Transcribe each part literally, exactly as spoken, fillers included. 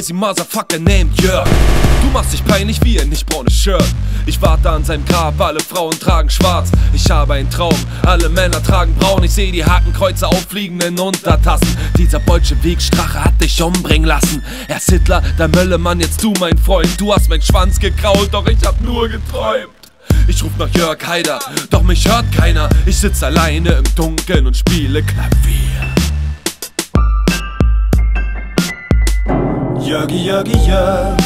crazy motherfucker named Jörg. Du machst dich peinlich wie ein nicht braunes Shirt. Ich warte an seinem Grab, alle Frauen tragen schwarz. Ich habe einen Traum, alle Männer tragen braun. Ich sehe die Hakenkreuze auffliegen in Untertassen. Dieser Bolschewik Strache hat dich umbringen lassen. Erst Hitler, dann Mölleman, jetzt du mein Freund. Du hast meinen Schwanz gekrault, doch ich hab nur geträumt. Ich ruf nach Jörg Haider, doch mich hört keiner. Ich sitz alleine im Dunkeln und spiele Klavier. Jörgi, Jörgi, Jörg,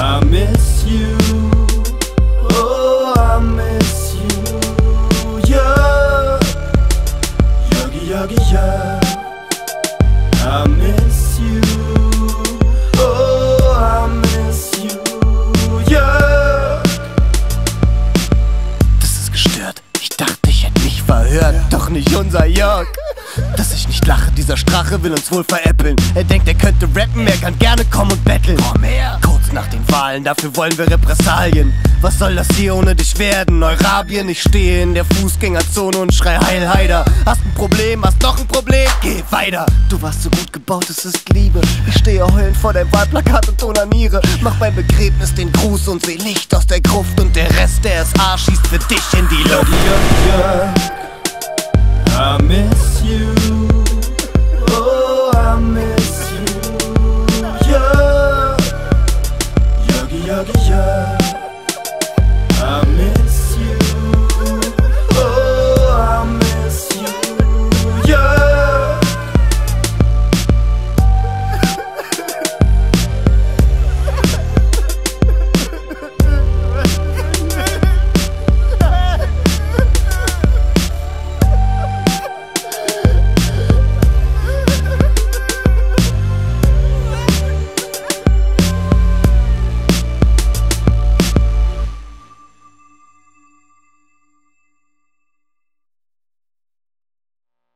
I miss you, oh, I miss you, Jörg. Jörgi, Jörgi, Jörg, I miss you, oh, I miss you, Jörg. Das ist gestört, ich dachte, ich hätte mich verhört, doch nicht unser Jörg. Dass ich nicht lache, dieser Strache will uns wohl veräppeln. Er denkt, er könnte rappen, er kann gerne kommen und betteln. Komm her! Kurz nach den Wahlen, dafür wollen wir Repressalien. Was soll das hier ohne dich werden? Eurabien, ich stehe in der Fußgängerzone und schrei Heil Haider. Hast ein Problem, hast noch ein Problem? Geh weiter! Du warst so gut gebaut, es ist Liebe. Ich stehe heulend vor deinem Wahlplakat und onaniere. Mach beim Begräbnis den Gruß und seh Licht aus der Gruft. Und der Rest der S A schießt für dich in die Luft. I miss you, oh, I miss you, Jörg, Jörgi, Jörgi, Jörg.